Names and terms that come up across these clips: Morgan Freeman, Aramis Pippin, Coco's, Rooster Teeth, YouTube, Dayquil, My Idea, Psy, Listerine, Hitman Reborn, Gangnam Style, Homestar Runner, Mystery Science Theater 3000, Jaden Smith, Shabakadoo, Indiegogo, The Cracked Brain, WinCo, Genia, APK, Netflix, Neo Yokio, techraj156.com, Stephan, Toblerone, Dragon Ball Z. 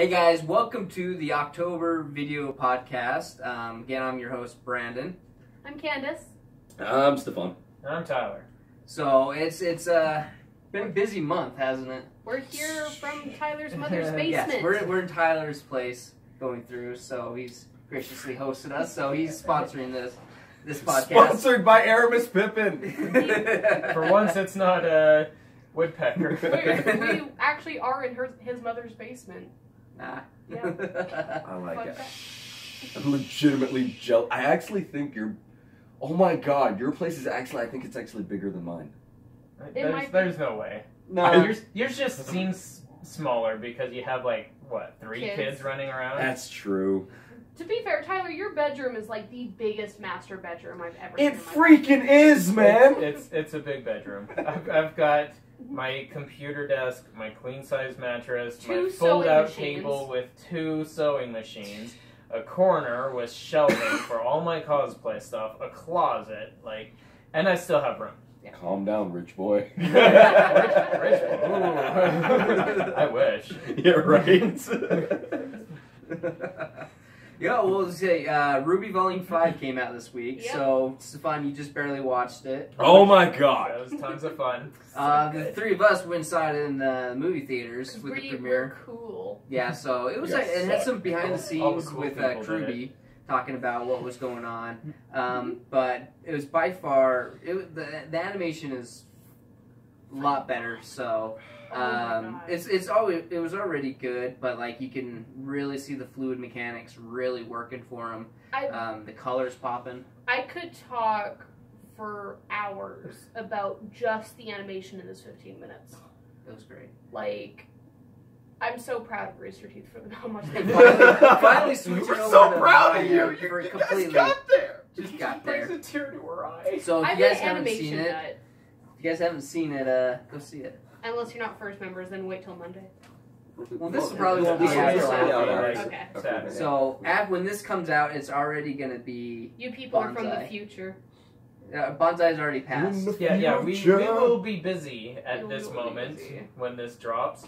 Hey guys, welcome to the October video podcast. Again, I'm your host, Brandon. I'm Candace. I'm Stephan. And I'm Tyler. So it's been a busy month, hasn't it? We're here from Tyler's mother's basement. Yes, we're in Tyler's place going through, so he's graciously hosted us, so he's sponsoring this podcast. Sponsored by Aramis Pippin. For once, it's not a woodpecker. We actually are in his mother's basement. Nah. Yeah. I like it. I'm legitimately jealous. I actually think oh my god, your place is actually, I think it's actually bigger than mine. There's no way. No. Yours just seems smaller because you have like, what, 3 kids running around? That's true. To be fair, Tyler, your bedroom is like the biggest master bedroom I've ever seen. It freaking is, man! It's a big bedroom. I've got my computer desk, my queen-size mattress, my fold-out table with 2 sewing machines, a corner with shelving for all my cosplay stuff, a closet, like, and I still have room. Yeah. Calm down, rich boy. rich boy. I wish. Yeah, right. Yeah, we'll say RWBY Volume 5 came out this week, so Stephan, you just barely watched it. Oh my god! That was tons of fun. The 3 of us went inside in the movie theaters with the premiere. Cool. Yeah, so it was. It had some behind the scenes with RWBY talking about what was going on, but it was by far the animation is a lot better. So. It was already good, but like you can really see the fluid mechanics really working for him. The colors popping. I could talk for hours about just the animation in this 15 minutes. It was great. Like, I'm so proud of Rooster Teeth for how much they finally switched over. We're so proud of you. You guys got there. Just got there. There's a tear to her eye. So if you guys haven't seen it, go see it. Unless you're not first members, then wait till Monday. Well, this probably won't be out. Okay. So, when this comes out, it's already going to be You people Banzai. Are from the future. Banzai's already passed. Yeah, we will be busy at this moment when this drops.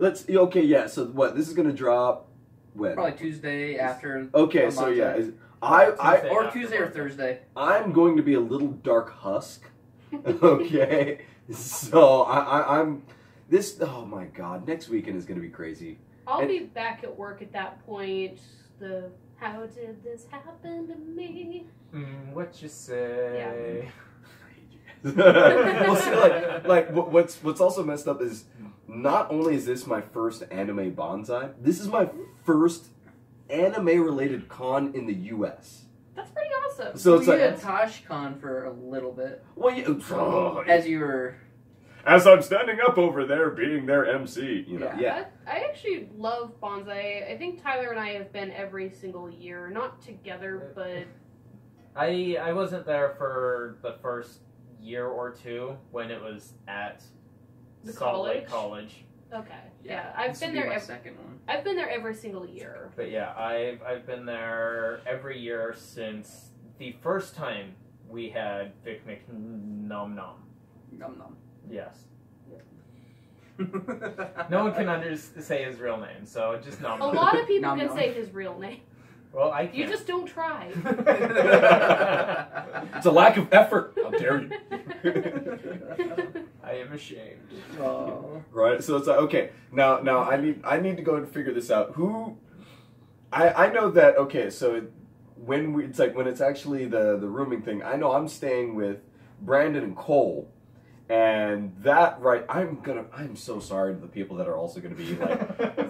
So what? This is going to drop when? Probably Tuesday after. Okay, so yeah. Tuesday or Thursday. I'm going to be a little dark husk. Okay. So, oh my god, next weekend is going to be crazy. I'll be back at work at that point, how did this happen to me? What you say? Yeah. Well, see, like what's also messed up is, not only is this my first anime Banzai, this is my first anime-related con in the U.S. That's pretty awesome. So it's like, you had ToshCon for a little bit. Well, as I'm standing up over there, being their MC, you know. Yeah. I actually love Banzai. I think Tyler and I have been every single year, not together, but I wasn't there for the first year or 2 when it was at the Salt Lake College. Okay. Yeah, I've been there. I've been there every single year. But yeah, I've been there every year since the first time we had Vic Nom Nom. Yes. Yeah. No one can say his real name, so just Nom Nom. A lot of people can say his real name. Well, I can't. You just don't try. It's a lack of effort. How dare you? I am ashamed. Aww. Right? So it's like, okay, now I need to go and figure this out. I know that, okay, so when it's actually the rooming thing, I know I'm staying with Brandon and Cole. And that, right, I'm so sorry to the people that are also gonna be, like,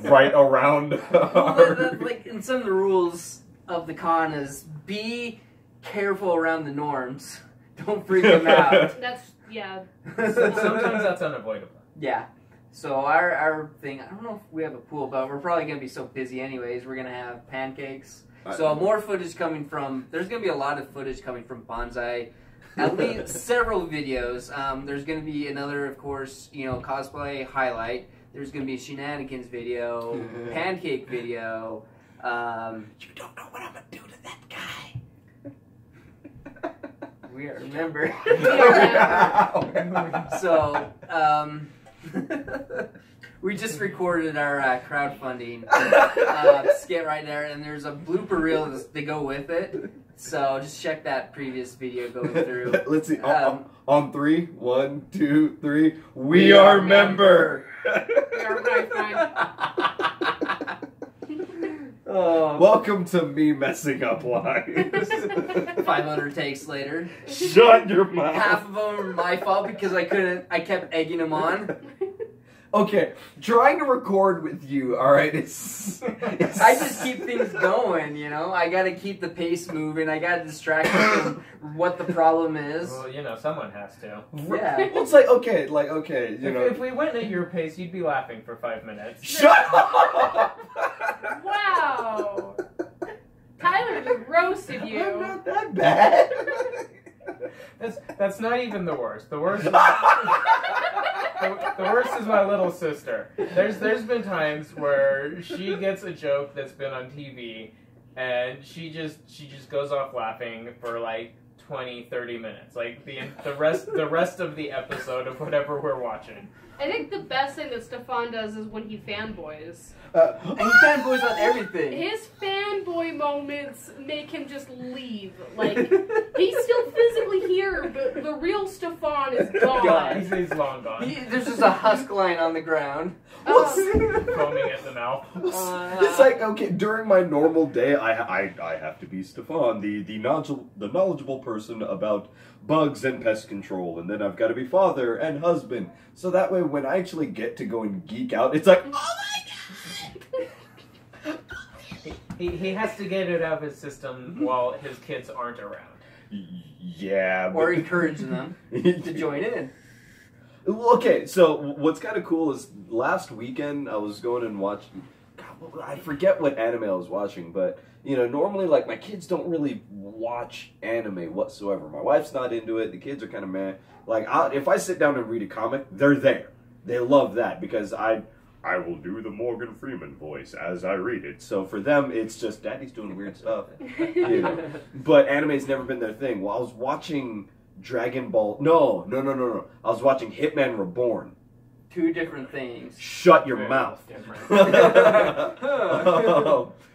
right around in some of the rules of the con is, be careful around the norms. Don't freak them out. Sometimes that's unavoidable. Yeah. So our thing, I don't know if we have a pool, but we're probably gonna be so busy anyways, we're gonna have pancakes. So more footage there's gonna be a lot of footage coming from Banzai. At least several videos. There's going to be another, of course, cosplay highlight. There's going to be a shenanigans video, pancake video. You don't know what I'm going to do to that guy. We are remember. So, We just recorded our crowdfunding skit right there, and there's a blooper reel to go with it. So just check that previous video going through. Let's see. On three. One, two, three. We are member. We are high five. Welcome to me messing up lives. 500 takes later. Shut your mouth. Half of them were my fault because I kept egging them on. Okay, trying to record with you, alright, it's... I just keep things going, you know? I gotta keep the pace moving, I gotta distract them from what the problem is. Well, you know, someone has to. Yeah. Well, it's like, okay, you know... If we went at your pace, you'd be laughing for 5 minutes. Shut up! Wow! Tyler just roasted you. I'm not that bad. That's not even the worst. The worst... The worst is my little sister. There's been times where she gets a joke that's been on TV, and she just goes off laughing for like 20-30 minutes, like the rest of the episode of whatever we're watching. I think the best thing that Stephan does is when he fanboys. And he fanboys on everything. His fanboy moments make him just leave. Like, he's still physically here, but the real Stephan is gone. He's long gone. There's just a husk line on the ground. Foaming at the mouth. It's like, okay, during my normal day, I have to be Stephan, the knowledgeable person about bugs and pest control, and then I've got to be father and husband. So that way, when I actually get to go and geek out, it's like, oh my god! He has to get it out of his system while his kids aren't around. Yeah. But... Or encourage them to join in. Okay, so what's kind of cool is last weekend I was going and watching... God, I forget what anime I was watching, but... You know, normally, like, my kids don't really watch anime whatsoever. My wife's not into it. The kids are kind of mad. Like, if I sit down and read a comic, they're there. They love that because I will do the Morgan Freeman voice as I read it. So for them, it's just, Daddy's doing weird stuff. You know. But anime's never been their thing. Well, I was watching Dragon Ball... No. I was watching Hitman Reborn. Two different things. Shut your mouth.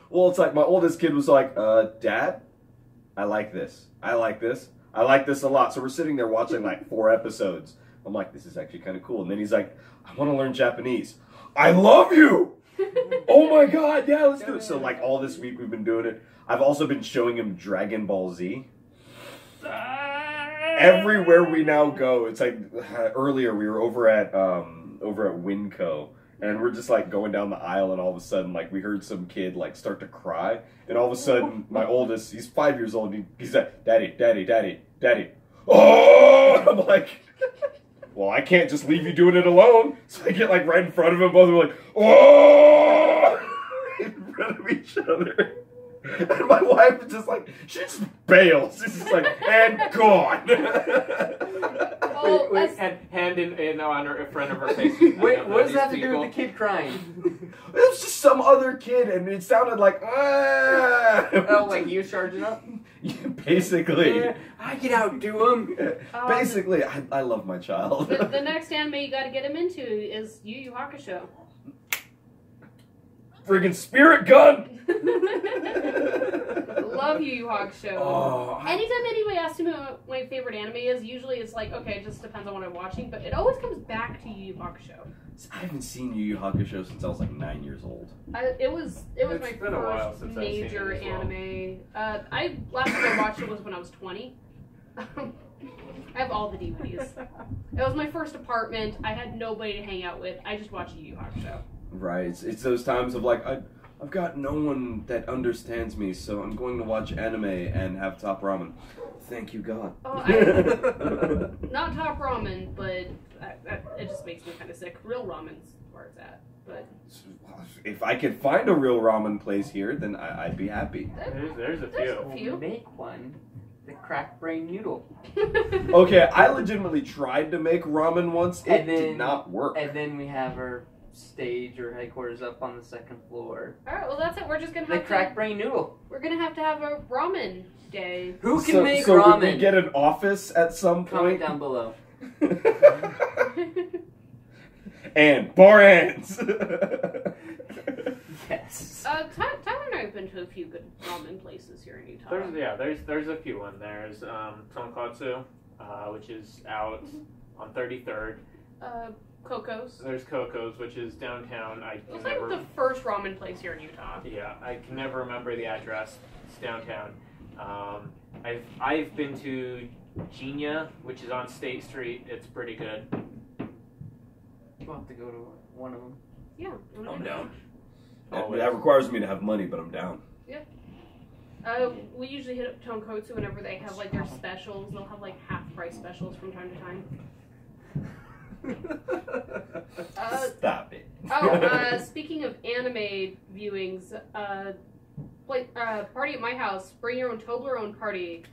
Well, it's like my oldest kid was like, Dad, I like this a lot. So we're sitting there watching like 4 episodes. I'm like, this is actually kind of cool. And then he's like, I want to learn Japanese. I love you! Oh my god, yeah, let's do it. So like all this week we've been doing it. I've also been showing him Dragon Ball Z. Everywhere we now go, it's like earlier we were over at WinCo. And we're just like going down the aisle, and all of a sudden, like we heard some kid like start to cry, and all of a sudden, my oldest, he's 5 years old, and he's like, "Daddy." Oh! And I'm like, well, I can't just leave you doing it alone. So I get like right in front of him, both of them are like, oh! In front of each other. And my wife is just like, she just bails. She's just like, and gone. Well, wait, hand in honor in front of her face. Wait, what does that have to do with the kid crying? It was just some other kid, and it sounded like, ah. Oh, like you charging up? Yeah, basically. Yeah, I could outdo him. Basically, I love my child. The next anime you got to get him into is Yu Yu Hakusho. Friggin' spirit gun! Love Yu Yu Hakusho. Oh. Anytime anybody asks me what my favorite anime is, usually it's like, okay, it just depends on what I'm watching, but it always comes back to Yu Yu Hakusho. I haven't seen Yu Yu Hakusho since I was like 9 years old. It was my first major anime. Last time I watched it was when I was 20. I have all the DVDs. It was my first apartment. I had nobody to hang out with. I just watched Yu Yu Hakusho. Right, it's those times of like, I've got no one that understands me, so I'm going to watch anime and have top ramen. Thank you, God. Oh, not top ramen, but it just makes me kind of sick. Real ramen's where it's at. But if I could find a real ramen place here, then I'd be happy. There's a few. Make one. The Cracked Brain noodle. Okay, I legitimately tried to make ramen once. It did not work. And then we have our... stage or headquarters up on the 2nd floor. Alright, well that's it. We're just gonna have the Cracked Brain noodle. We're gonna have a ramen day. Who can make ramen? So we get an office at some point? Comment down below. and bar ants. Yes. Tyler and I have been to a few good ramen places here in Utah. There's a few in there. There's Tonkatsu, which is out on 33rd. Coco's. There's Coco's, which is downtown. It's like the first ramen place here in Utah. Yeah, I can never remember the address. It's downtown. I've been to Genia, which is on State Street. It's pretty good. We'll have to go to one of them. Yeah. I'm down. That requires me to have money, but I'm down. Yeah. We usually hit up Tonkotsu whenever they have like their specials. They'll have like half price specials from time to time. Stop it. Speaking of anime viewings, party at my house. Bring your own Toblerone party.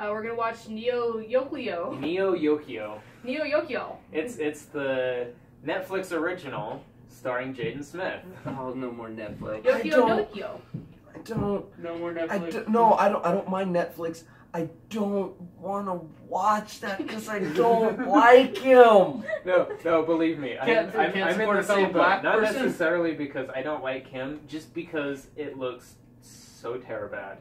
We're gonna watch Neo Yokio. It's the Netflix original starring Jaden Smith. Oh, no more Netflix. No more Netflix. I don't mind Netflix. I don't want to watch that because I don't like him. No, believe me. I'm in the same boat. Not necessarily because I don't like him, just because it looks so terribad.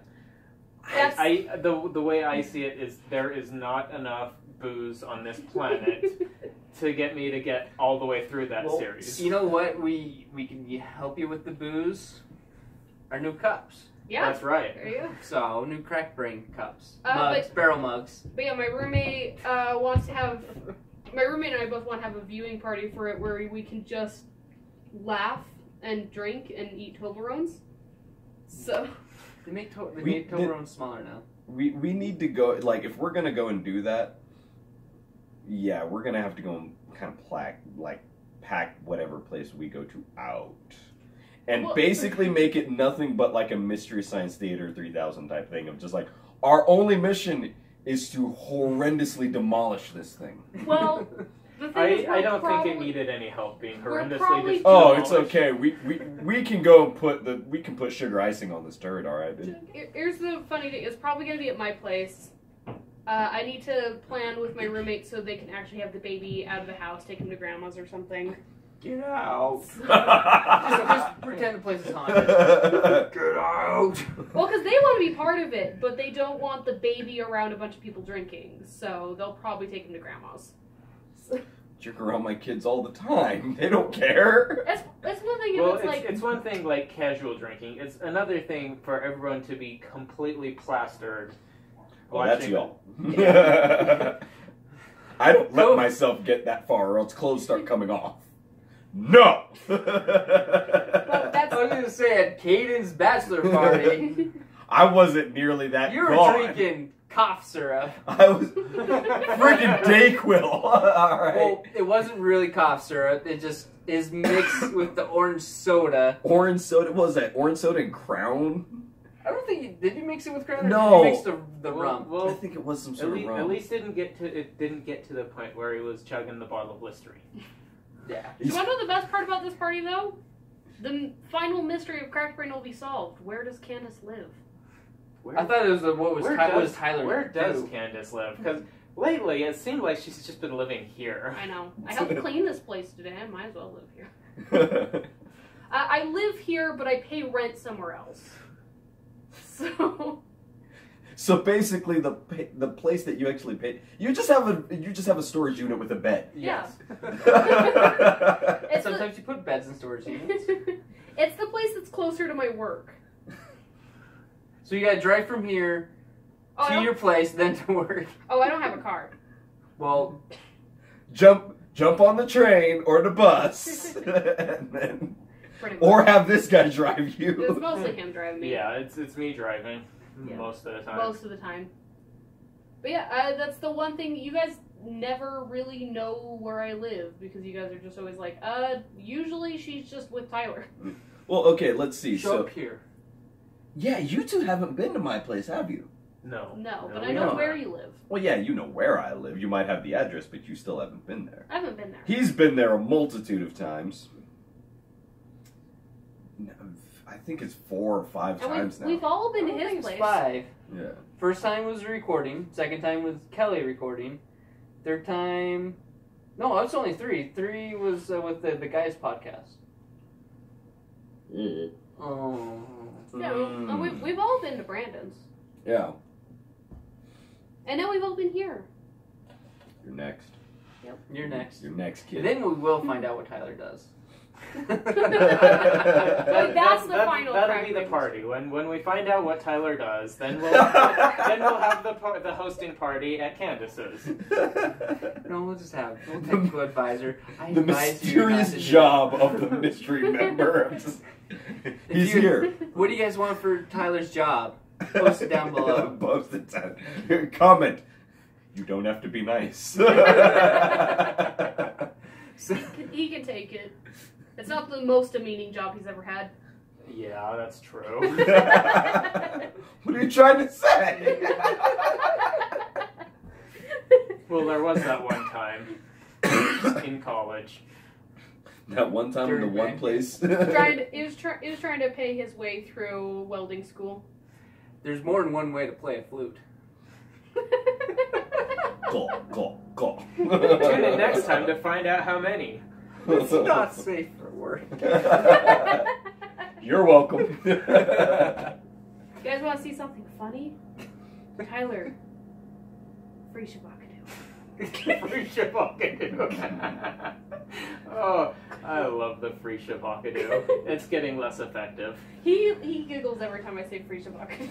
The way I see it is there is not enough booze on this planet to get me to get all the way through that series. You know what? We can help you with the booze. Our new cups. Yeah, that's right. There you go. So new Cracked Brain cups, mugs, barrel mugs. But yeah, my roommate and I both want to have a viewing party for it where we can just laugh and drink and eat Toblerones. So. They made Toblerone smaller now. We need to go, like, if we're going to go and do that, yeah, we're going to have to go and kind of pack whatever place we go to out. And basically make it nothing but like a Mystery Science Theater 3000 type thing of just like, our only mission is to horrendously demolish this thing. Well... I don't think it needed any help being horrendously destroyed. Oh, it's okay. We can go put we can put sugar icing on this turd, all right, dude. Here's the funny thing. It's probably going to be at my place. I need to plan with my roommates so they can actually have the baby out of the house, take him to grandma's or something. Get out. just pretend the place is haunted. Get out. Well, because they want to be part of it, but they don't want the baby around a bunch of people drinking. So they'll probably take him to grandma's. Jerk around my kids all the time. They don't care. That's one thing. Well, it's one thing like casual drinking. It's another thing for everyone to be completely plastered. Well, that's y'all. Yeah. I don't let myself get that far, or else clothes start coming off. No. Well, that's I was gonna say at Caden's bachelor party. I wasn't nearly that. You were drinking. Cough syrup. I was freaking Dayquil. All right. Well, it wasn't really cough syrup. It just is mixed with the orange soda. Orange soda? What was that? Orange soda and Crown? I don't think you... Did you mix it with Crown? No. Or did you mix the rum? Well, I think it was some sort of rum. At least it didn't get to the point where he was chugging the bottle of Listerine. Yeah. You want to know the best part about this party, though? The final mystery of Cracked Brain will be solved. Where does Candace live? I thought it was Tyler. Where does Candace live? Because lately it seemed like she's just been living here. I know. I helped clean this place today. I might as well live here. I live here, but I pay rent somewhere else. So basically, the place that you actually pay, you just have a storage unit with a bed. Yes. Yeah. Sometimes you put beds in storage units. It's the place that's closer to my work. So you gotta drive from here to your place, then to work. Oh, I don't have a car. Well, jump on the train or the bus, and then, or have this guy drive you. It's mostly him driving me. Yeah, it's me driving most of the time. Most of the time. But yeah, that's the one thing you guys never really know where I live because you guys are just always like, usually she's just with Tyler. Well, okay, let's see. Show up here. Yeah, you two haven't been to my place, have you? No. No, but I know where you live. Well, yeah, you know where I live. You might have the address, but you still haven't been there. I haven't been there. He's been there a multitude of times. I think it's 4 or 5 times now. We've all been to his place. 5. Yeah. First time was recording. Second time was Kelly recording. Third time No, it's only three. Three was with the guys' podcast. Mm. Oh. Yeah, well, we've all been to Brandon's. Yeah. And now we've all been here. You're next. Yep. You're next. You're next, kid. And then we will find out what Tyler does. That'll be the party. When we find out what Tyler does, then we'll have the hosting party at Candace's. No, we'll just have we'll technical advisor. The mysterious job of the mystery member. He's here. What do you guys want for Tyler's job? Post it down below. Post it down. Comment. You don't have to be nice. He can take it. It's not the most demeaning job he's ever had. Yeah, that's true. What are you trying to say? Well, there was that one time in college. That one time in the one place? He was trying to pay his way through welding school. There's more than one way to play a flute. Go, go, go. Tune in next time to find out how many. It's not safe for work. You're welcome. You guys want to see something funny? Tyler. Free Shabakadoo. Free Shabakadoo. Oh, I love the free Shabakadoo. It's getting less effective. He giggles every time I say free Shabakadoo.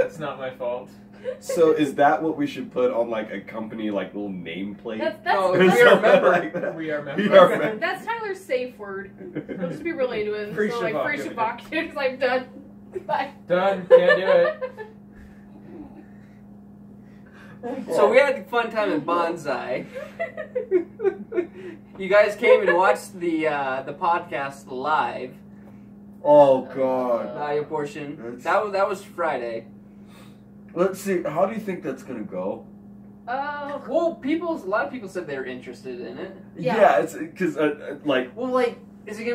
It's not my fault. So is that what we should put on like a company like little nameplate? We are members. That's Tyler's safe word. I'll just be really into it. Free so like free Shabak because I'm done. Bye. Done. Can't do it. So we had a fun time in Banzai. You guys came and watched the podcast live. Oh God! Value portion. That was Friday. Let's see. How do you think that's gonna go? Well, a lot of people said they were interested in it. Yeah, it's because is it gonna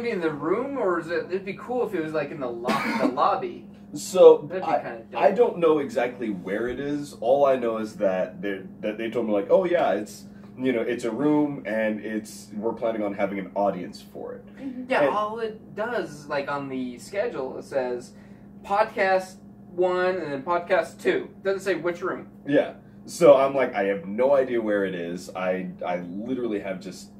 be in the room or is it? It'd be cool if it was like in the lobby. So I don't know exactly where it is. All I know is that they told me like, oh yeah, it's. You know, it's a room, and we're planning on having an audience for it. Yeah, and all it does, like on the schedule, it says podcast 1 and then podcast 2. It doesn't say which room. Yeah, so I'm like, I have no idea where it is. I literally have just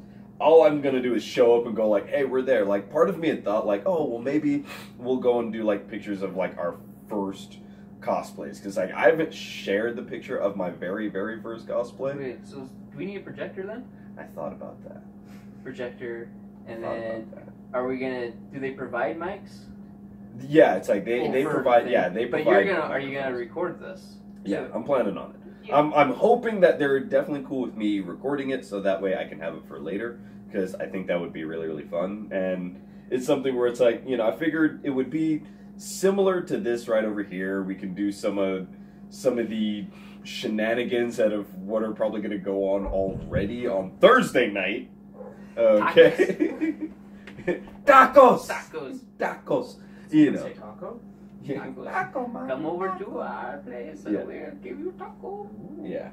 all I'm gonna do is show up and go like, hey, we're there. Like, part of me had thought like, oh, well, maybe we'll go and do like pictures of like our first cosplays because like I haven't shared the picture of my very first cosplay. Wait, so do we need a projector then? I thought about that. Projector, and then are we gonna? Do they provide mics? Yeah, it's like they provide. Thing. Yeah, they provide. But are you gonna record this? Yeah, I'm planning on it. Yeah. I'm hoping that they're definitely cool with me recording it, so that way I can have it for later because I think that would be really fun, and it's something where it's like, you know, I figured it would be similar to this right over here. We can do some of the shenanigans out of what are probably going to go on already on Thursday night. Okay. Tacos. You know. Say taco? Yeah. Taco, man. Come over to our place and we'll give you taco. Yeah.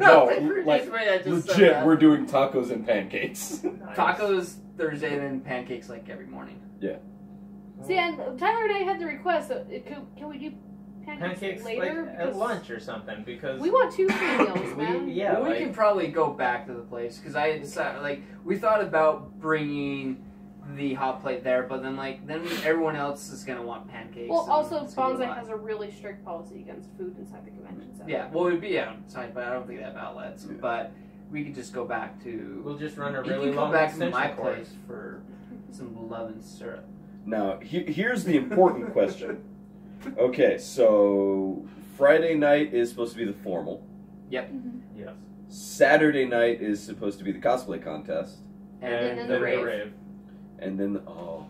No, like legit, we're doing tacos and pancakes. Nice. Tacos Thursday and then pancakes like every morning. Yeah. See, and Tyler and I had the request that can we do pancakes later? Like at lunch or something, because we want two free meals, man. Yeah, well, we can probably go back to the place because I decided like we thought about bringing the hot plate there, but then like everyone else is gonna want pancakes. Well, also Banzai has a really strict policy against food inside the convention center. Yeah, well, it'd be outside, but I don't think they have outlets. Yeah. But we could just go back to. We'll just run a really long extension course. You can come back to my place for some love and syrup. Now, here's the important question. Okay, so Friday night is supposed to be the formal. Yep. Mm-hmm. Yes. Saturday night is supposed to be the cosplay contest. And then the rave. And then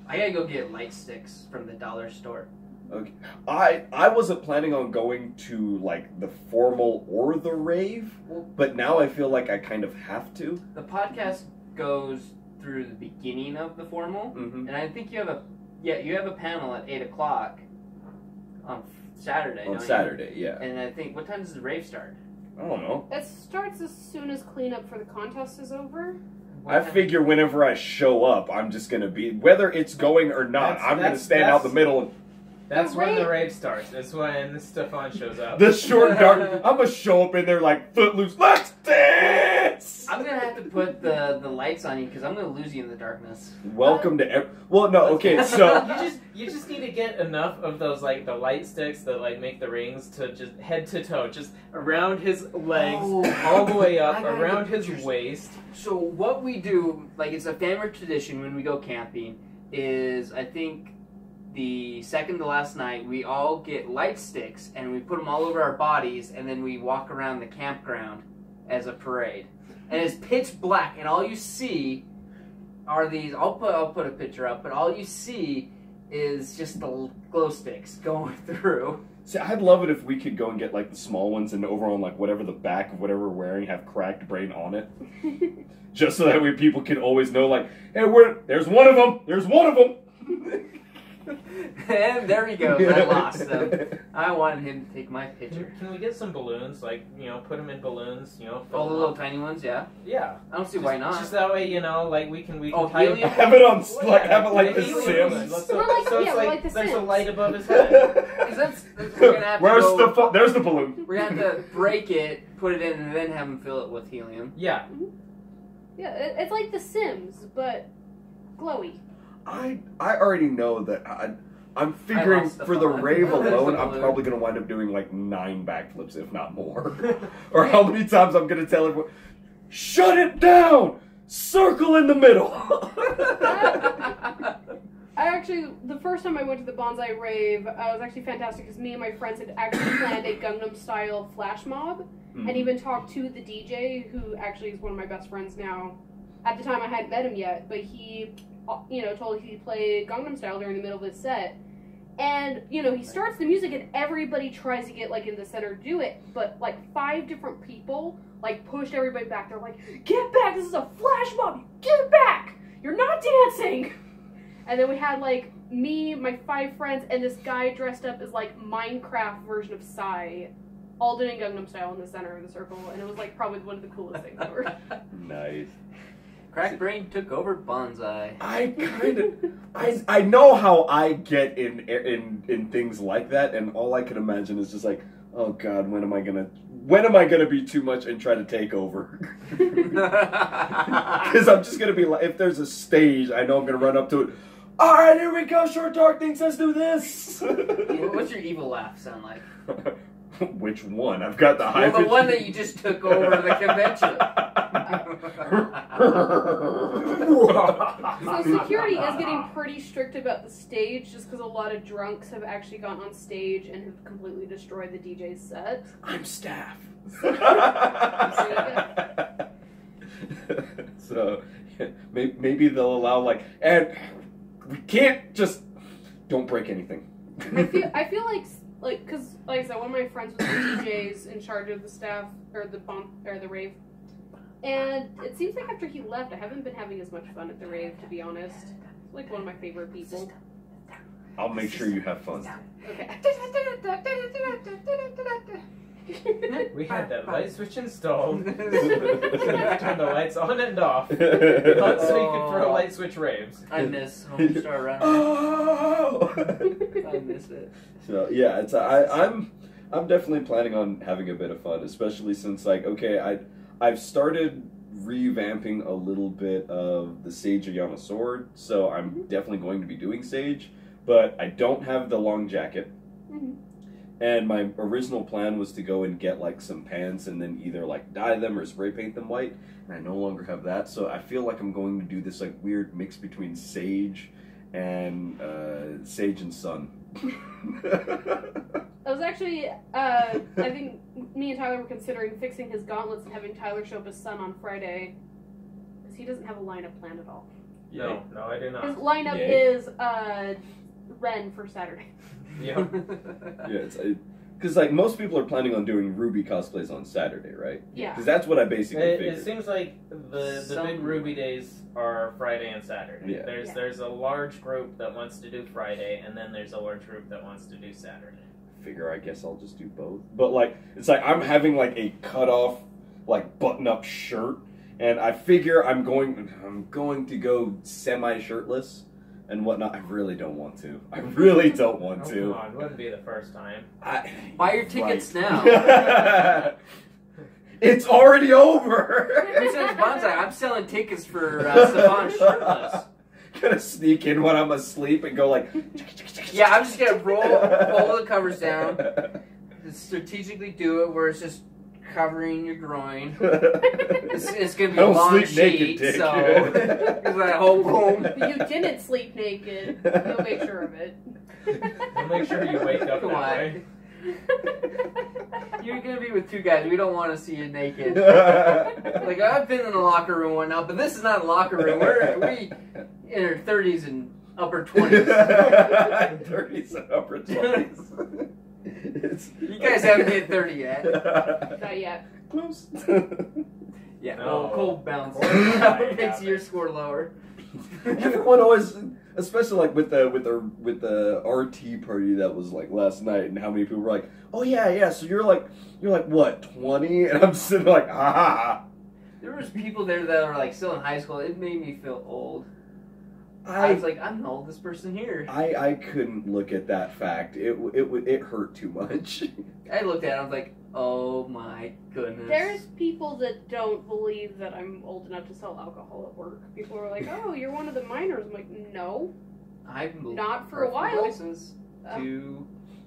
I gotta go get light sticks from the dollar store. Okay. I wasn't planning on going to like the formal or the rave, but now I feel like I kind of have to. The podcast goes through the beginning of the formal, mm-hmm. and I think you have a. Yeah, you have a panel at 8 o'clock on Saturday. On Saturday, yeah. And I think, what time does the rave start? I don't know. That starts as soon as cleanup for the contest is over. I figure whenever I show up, I'm just going to be, whether it's going or not, I'm going to stand out the middle. And that's when the raid starts. That's when Stephan shows up. The short dark, I'm going to show up in there like Footloose. Let's dance! I'm going to have to put the lights on you because I'm going to lose you in the darkness. Welcome to, well, no, okay, so. You just need to get enough of those, like, the light sticks that, like, make the rings to just head to toe, just around his legs, all the way up, around his waist. So what we do, like, it's a family tradition when we go camping, is I think the second to last night, we all get light sticks, and we put them all over our bodies, and then we walk around the campground as a parade. And it's pitch black, and all you see are these, I'll put a picture up, but all you see is just the glow sticks going through. See, I'd love it if we could go and get, like, the small ones and over on, like, whatever the back of whatever we're wearing have Cracked Brain on it. Just so that way people can always know, like, hey, there's one of them! There's one of them! And there he goes. I lost him. I wanted him to take my picture. Can we get some balloons? Like, you know, put them in balloons, you know. All the little tiny ones, yeah? Yeah. I don't see why not. Just that way, you know, like, we can have it on, like, have it like the Sims. So it's like there's a light above his head. There's the balloon. We're going to have to break it, put it in, and then have him fill it with helium. Yeah. Mm-hmm. Yeah, it's like the Sims, but glowy. I already know that I'm figuring for the rave alone, I'm probably going to wind up doing like 9 backflips, if not more. Or how many times I'm going to tell everyone, shut it down! Circle in the middle! I actually, the first time I went to the Banzai rave, I was actually fantastic because me and my friends had actually planned a Gangnam Style flash mob, and even talked to the DJ, who actually is one of my best friends now. At the time, I hadn't met him yet, but he, you know, told he played Gangnam Style during the middle of his set, and you know he starts the music and everybody tries to get like in the center to do it, but like 5 different people like pushed everybody back. They're like, "Get back! This is a flash mob! Get back! You're not dancing!" And then we had like me, my 5 friends, and this guy dressed up as like Minecraft version of Psy, all doing Gangnam Style in the center of the circle, and it was like probably one of the coolest things ever. Nice. Cracked Brain took over Banzai. I kind of, I know how I get in things like that, and all I can imagine is just like, oh God, when am I gonna be too much and try to take over? Because I'm just gonna be like, if there's a stage, I know I'm gonna run up to it. All right, here we go. Short dark things. Let's do this. What's your evil laugh sound like? Which one? I've got the high. Well, the one that you just took over the convention. So security is getting pretty strict about the stage, just because a lot of drunks have actually gone on stage and have completely destroyed the DJ's set. I'm staff. So yeah, maybe they'll allow like, and we can't just don't break anything. I feel like because like I said, one of my friends was the DJs in charge of the staff or the rave. And it seems like after he left, I haven't been having as much fun at the rave, to be honest. He's like one of my favorite people. I'll make sure you have fun. Okay. We had that light switch installed. Turned the lights on and off. So you could throw light switch raves. I miss Homestar Runner. Oh! I miss it. So yeah, it's I'm definitely planning on having a bit of fun, especially since like I've started revamping a little bit of the Sage Ayana sword, so I'm definitely going to be doing Sage, but I don't have the long jacket. And my original plan was to go and get like some pants and then either like dye them or spray paint them white, and I no longer have that, so I feel like I'm going to do this like weird mix between Sage and Sun. I was actually, I think me and Tyler were considering fixing his gauntlets and having Tyler show up his son on Friday, because he doesn't have a lineup planned at all. No, right? No, I do not. His lineup is Ren for Saturday. Yeah. Because like most people are planning on doing RWBY cosplays on Saturday, right? Yeah. Because that's what I basically figured. It seems like the big RWBY days are Friday and Saturday. Yeah. There's a large group that wants to do Friday, and then there's a large group that wants to do Saturday. figure I guess I'll just do both. But like, it's like I'm having like a cut off, like button up shirt, and I figure I'm going to go semi shirtless and whatnot. I really don't want to. I really don't want to. Come on, it wouldn't be the first time. Buy your tickets now. It's already over. Besides Banzai, I'm selling tickets for Stephan shirtless. Gonna sneak in when I'm asleep and go like. Yeah, I'm just gonna roll the covers down. Strategically do it where it's just covering your groin. It's gonna be a long sheet, naked, so it's like whole boom. You didn't sleep naked. We'll make sure of it. We'll make sure you wake up. Come that on. Way. You're gonna be with two guys. We don't want to see you naked. Like I've been in a locker room one now, but this is not a locker room. We in our 30s and upper 20s. 30s and upper 20s. You guys haven't hit 30 yet. Not yet. Close. Yeah. No. Cold bounce. It makes your score lower. Everyone always. Especially like with the RT party that was like last night, and how many people were like, "Oh yeah." So you're like what 20, and I'm sitting there like, ah. There was people there that were like still in high school. It made me feel old. I was like, I'm the oldest person here. I couldn't look at that fact. It hurt too much. I looked at it. I was like, oh my goodness. There's people that don't believe that I'm old enough to sell alcohol at work. People are like, oh, you're one of the minors. I'm like, no. I'm not for a while. License to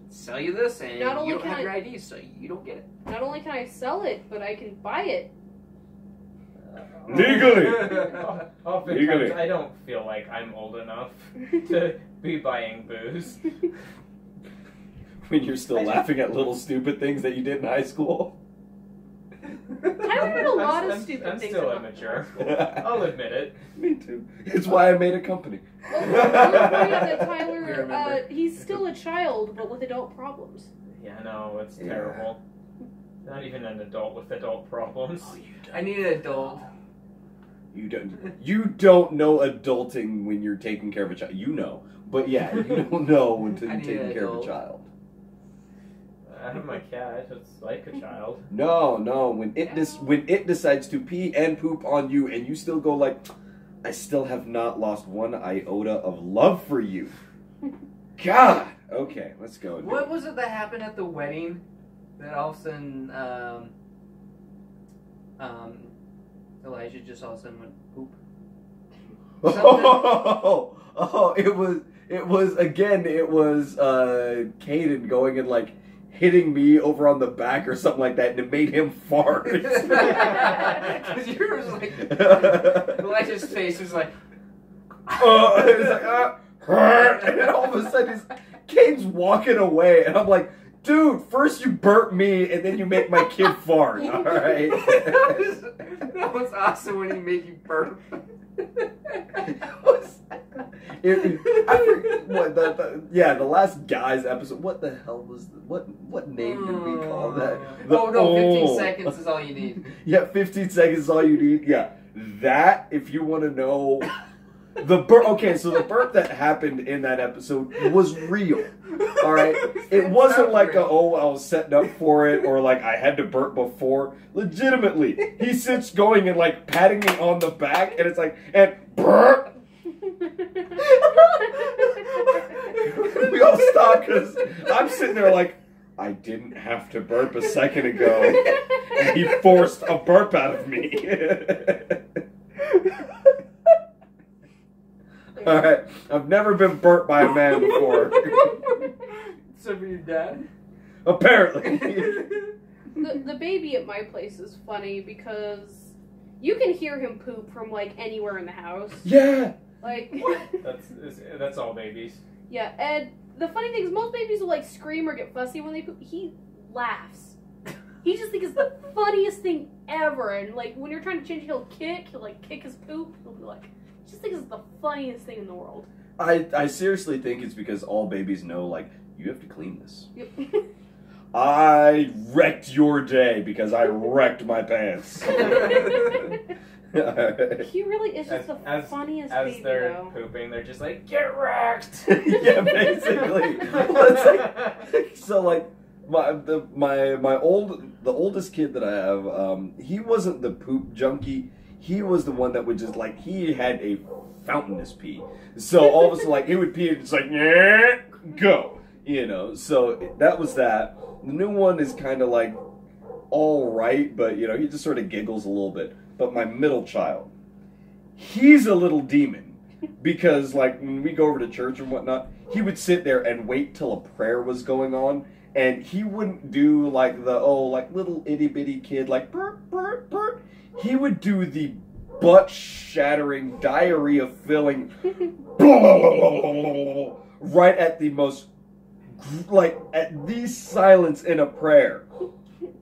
sell you this, and not only you don't have your ID, so you don't get it. Not only can I sell it, but I can buy it. Legally. Legally. I don't feel like I'm old enough to be buying booze. When you're still laughing at little stupid things that you did in high school. Tyler did a lot of stupid things. I'm still immature. I'll admit it. Me too. It's why I made a company. Well, that Tyler, he's still a child, but with adult problems. Yeah, no, it's terrible. Not even an adult with adult problems. Oh, I need an adult. You don't know adulting when you're taking care of a child. You know. But yeah, you don't know until you're taking care of a child. I have my cat. It's like a child. No. When it decides to pee and poop on you, and you still go like, I still have not lost one iota of love for you. God. Okay, let's go. What was it that happened at the wedding? That all of a sudden, Elijah just all of a sudden went poop. Oh! It was Caden going and like hitting me over on the back or something like that, and it made him fart. Because yours was like Elijah's face was like, it was like and then all of a sudden, Caden's walking away, and I'm like. Dude, first you burnt me, and then you make my kid fart, all right? that was awesome when he made you burp. The last guys episode, what the hell was, what name did we call that? 15 seconds is all you need. Yeah, 15 seconds is all you need, yeah. That, if you want to know... The burp that happened in that episode was real, all right? It wasn't like, I was setting up for it or like I had to burp before. Legitimately, he sits going and like patting me on the back and it's like, and burp. We all stop because I'm sitting there like, I didn't have to burp a second ago. And he forced a burp out of me. All right, I've never been burnt by a man before. So your dad? Apparently. The baby at my place is funny because you can hear him poop from like anywhere in the house. Yeah. Like. That's all babies. Yeah, and the funny thing is most babies will like scream or get fussy when they poop. He laughs. He just thinks it's the funniest thing ever, and like when you're trying to change, he'll kick his poop. He'll be like. I just think it's the funniest thing in the world. I seriously think it's because all babies know, like, you have to clean this. Yep. I wrecked your day because I wrecked my pants. He really is just the funniest baby, they're though. Pooping, they're just like, get wrecked! Yeah, basically. Well, it's like, so, like, the oldest kid that I have, he wasn't the poop junkie. He was the one that would just, like, he had a fountainous pee. So, all of a sudden, like, he would pee and it's like, yeah, go! You know, so that was that. The new one is kind of, like, all right, but, you know, he just sort of giggles a little bit. But my middle child, he's a little demon because, like, when we go over to church and whatnot, he would sit there and wait till a prayer was going on, and he wouldn't do, like, the, oh, like, little itty-bitty kid, like, burp, burp, burp. He would do the butt-shattering, diarrhea-filling right at the most, like, at the silence in a prayer.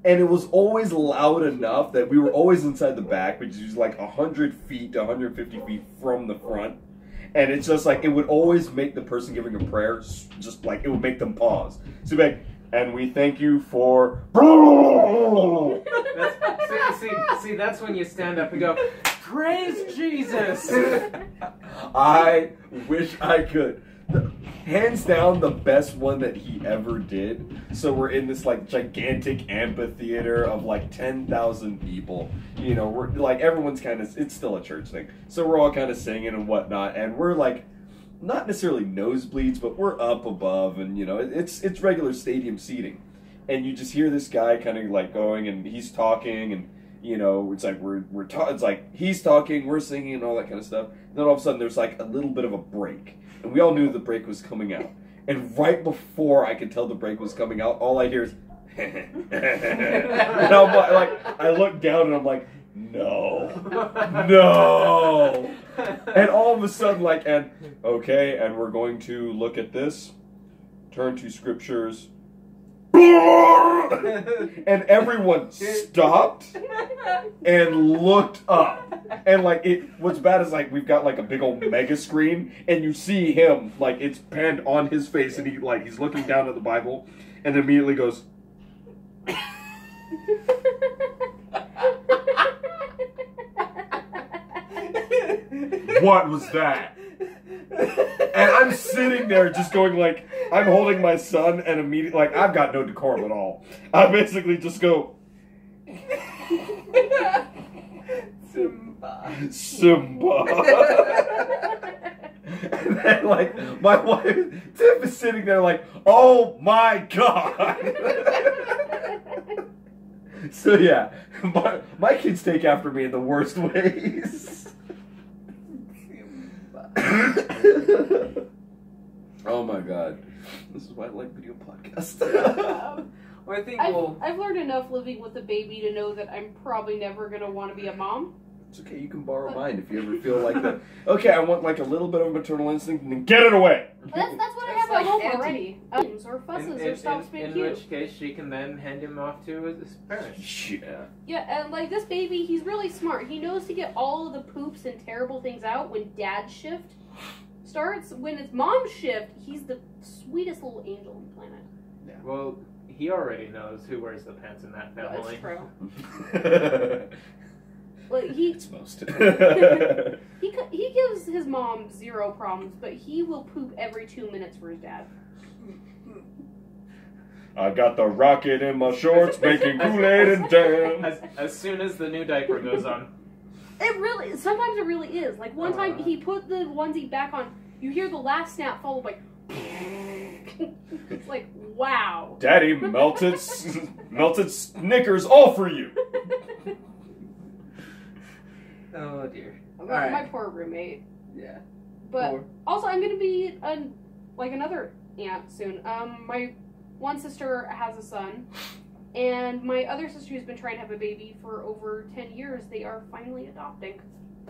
And it was always loud enough that we were always inside the back, which is like 100 feet to 150 feet from the front. And it's just like, it would always make the person giving a prayer, just like, it would make them pause. So it'd be like, and we thank you for... See, that's when you stand up and go, praise Jesus! I wish I could. Hands down, the best one that he ever did. So we're in this, like, gigantic amphitheater of, like, 10,000 people. You know, we're, like, everyone's kind of, it's still a church thing. So we're all kind of singing and whatnot. And we're, like, not necessarily nosebleeds, but we're up above. And, you know, it's regular stadium seating. And you just hear this guy kind of, like, going, and he's talking. And, you know, it's like, it's like, he's talking, we're singing, and all that kind of stuff. And then all of a sudden, there's, like, a little bit of a break. And we all knew the break was coming out. And right before I could tell the break was coming out, all I hear is, and I'm like, I look down and I'm like, no, no. And all of a sudden, like, and, okay, and we're going to look at this, turn to scriptures, and everyone stopped and looked up. And, like, it, what's bad is, like, we've got, like, a big old mega screen, and you see him, like, it's panned on his face, and he, like, he's looking down at the Bible, and immediately goes, what was that? And I'm sitting there just going, like, I'm holding my son, and immediately, like, I've got no decorum at all. I basically just go, Simba. And then, like, my wife, Tiff, is sitting there like, oh my God. So, yeah, my kids take after me in the worst ways. Simba. Oh my God. This is why I like video podcasts. Well, I've learned enough living with a baby to know that I'm probably never going to want to be a mom. It's okay, you can borrow mine if you ever feel like that. Okay, I want, like, a little bit of a maternal instinct, and then get it away! Well, that's what I have at home already. Or fusses, or stops being cute. In which case, she can then hand him off to his parents. Yeah. Yeah, and, like, this baby, he's really smart. He knows to get all of the poops and terrible things out when dad's shift starts. When it's mom's shift, he's the sweetest little angel on the planet. Yeah. Well, he already knows who wears the pants in that family. That's true. Like, he, it's most. he gives his mom zero problems, but he will poop every 2 minutes for his dad. I got the rocket in my shorts, making Kool-Aid and jam. As soon as the new diaper goes on. Sometimes it really is. Like, one time he put the onesie back on, you hear the last snap followed by... It's like, wow. Daddy melted Snickers all for you. Oh dear! My poor roommate. Yeah. But also, I'm gonna be another aunt soon. My one sister has a son, and my other sister who's been trying to have a baby for over 10 years, they are finally adopting.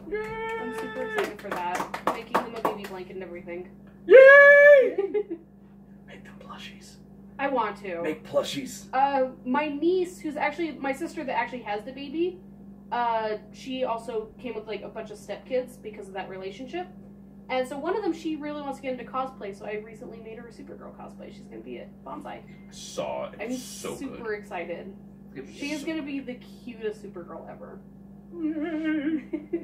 Yay! I'm super excited for that. Making them a baby blanket and everything. Yay! Make them plushies. I want to. Make plushies. My niece, who's actually my sister that actually has the baby. She also came with, like, a bunch of stepkids because of that relationship. And so one of them, she really wants to get into cosplay, so I recently made her a Supergirl cosplay. She's going to be at Banzai. I saw it. I'm so super excited. She is going to be the cutest Supergirl ever. Alright,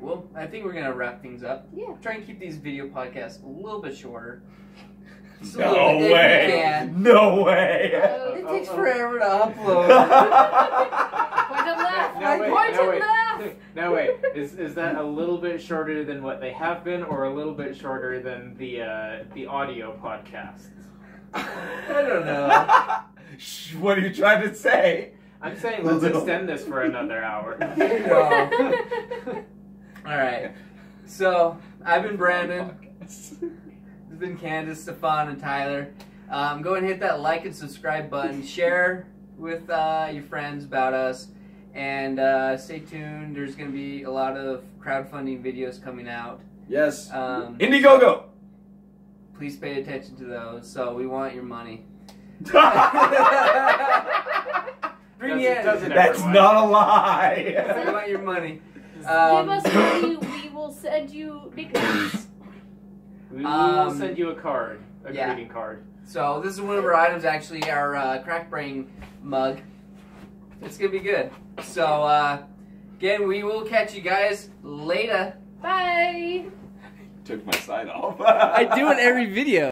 well, I think we're going to wrap things up. Yeah. Try and keep these video podcasts a little bit shorter. No way! It takes forever to upload. Wait, is that a little bit shorter than what they have been, or a little bit shorter than the audio podcasts? I don't know. What are you trying to say? I'm saying let's extend this for another hour. No. All right. So I've been Brandon. It's been Candace, Stephan, and Tyler. Go and hit that like and subscribe button. Share with your friends about us, and stay tuned. There's going to be a lot of crowdfunding videos coming out. Yes. Indiegogo. Please pay attention to those. So we want your money. That's not a lie. I want your money. Give us money. We will send you big things. We will send you a card. A greeting card. So this is one of our items, actually, our Cracked Brain mug. It's going to be good. So, again, we will catch you guys later. Bye. Took my sign off. I do in every video.